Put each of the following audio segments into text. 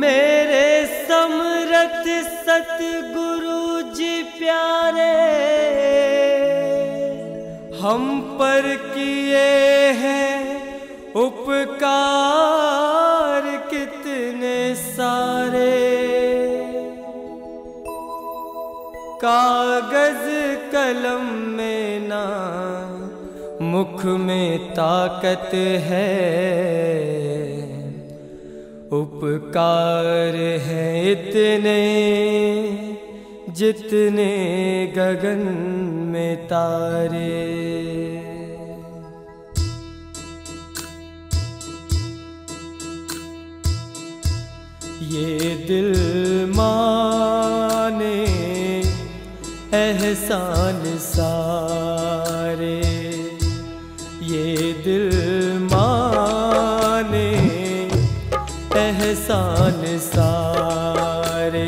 मेरे समरथ सतगुरु जी प्यारे, हम पर किए हैं उपकार कितने सारे। कागज कलम में ना मुख में ताकत है, उपकार हैं इतने जितने गगन में तारे। ये दिल माने एहसान सारे, ये दिल माने एहसान सारे।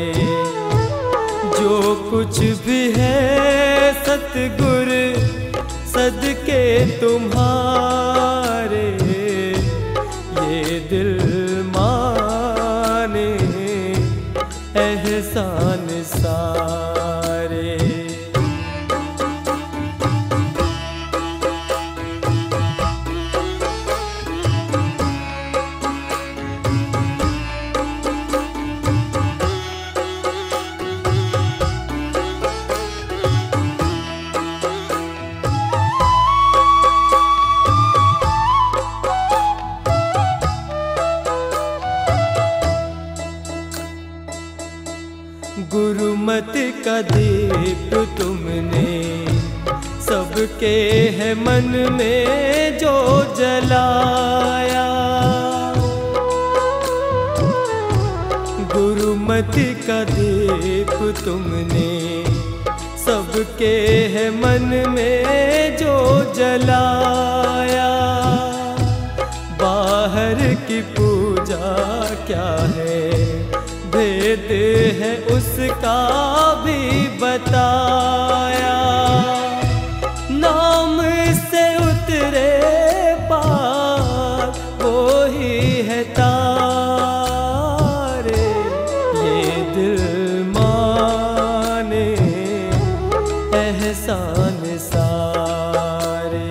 जो कुछ भी है सतगुर सदके तुम्हारे, ये दिल माने एहसान सारे। गुरुमत का दीप तुमने सबके है मन में जो जलाया, गुरुमत का दीप तुमने सबके है मन में जो जलाया। बाहर की पूजा क्या है, भेद है उसका भी बताया। नाम से उतरे पार वो ही है तारे। ये दिल माने एहसान सारे।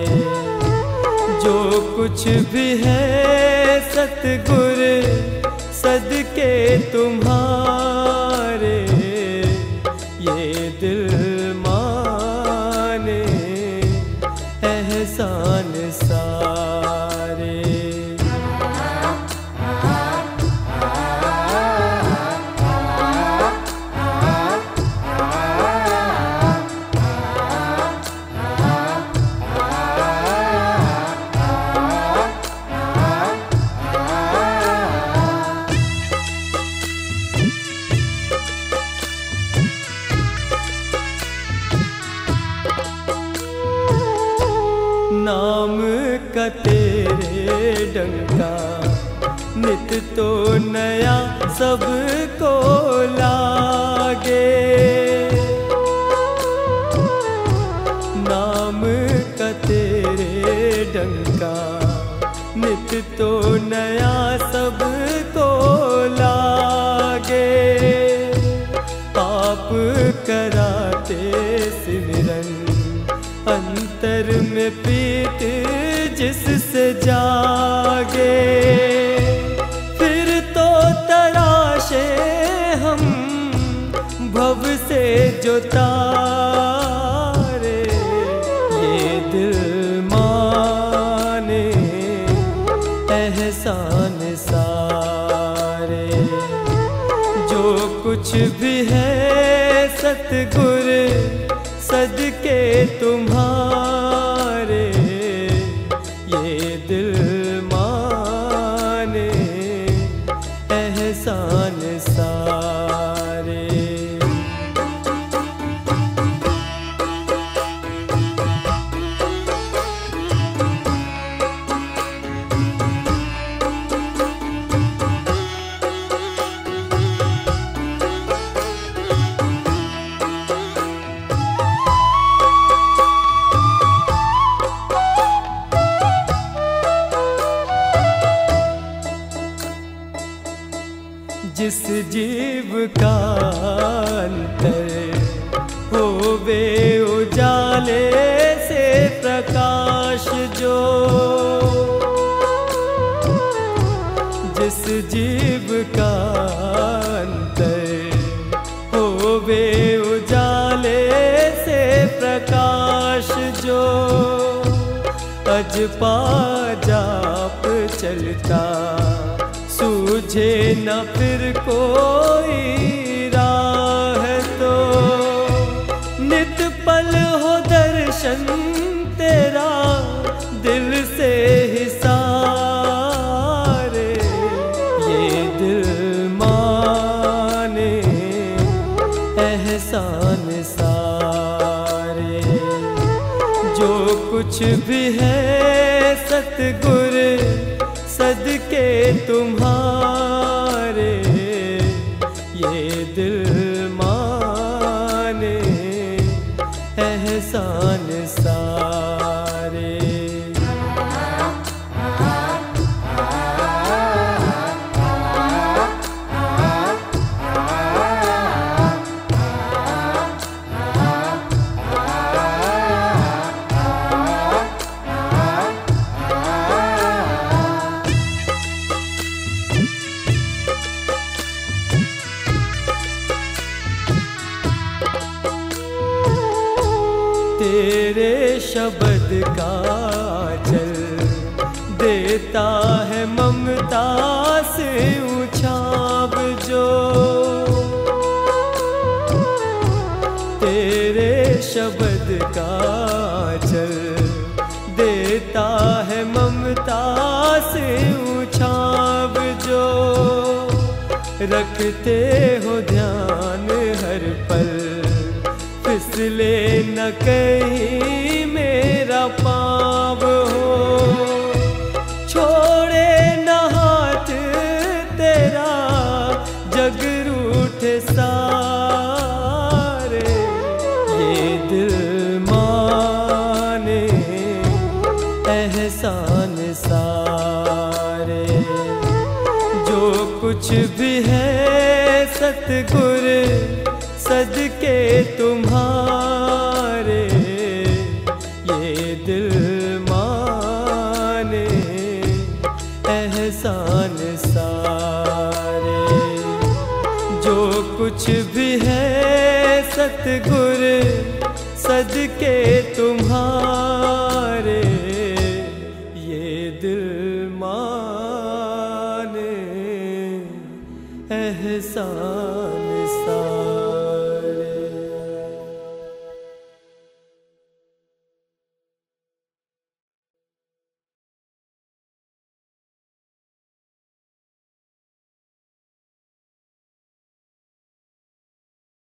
जो कुछ भी है सतगुर सदके तुम्हारे, ये दिल माने एहसान सारे। नाम का तेरे डंका नित तो नया सबको लागे, नाम का तेरे डंका नित तो नया सबको लागे। आप कराते सिमरन अंतर में पीत जिससे जागे, फिर तो तराशे हम भव से जो तारे। ये दिल माने एहसान सारे। जो कुछ भी है सतगुर सदके तुम्हारे, ये दिल माने एहसान सारे। जिस जीव का अंतर होवे उजाले से प्रकाश जो, जिस जीव का अंतर होवे उजाले से प्रकाश जो, अजपा जाप चलता सूझे न फिर कोई राह तो, नित पल हो दर्शन तेरा दिल से ही सारे। ये दिल माने एहसान सारे, जो कुछ भी है सतगुर सदके तुम्हारे। ये दिल माने एहसान सारे। तेरे शब्द का जल देता है ममता से उछाब जो, तेरे शब्द का जल देता है ममता से उछाब जो, रखते हो ध्यान हर पल फिसले न कहीं मेरा पाँव हो, छोड़े न हाथ तेरा जग रूठे सारे। ये दिल माने एहसान सारे, जो कुछ भी है सतगुर सदके तुम्हारे। ये दिल माने एहसान सारे, जो कुछ भी है सतगुर सदके तुम्हारे। ये दिल माने एहसान।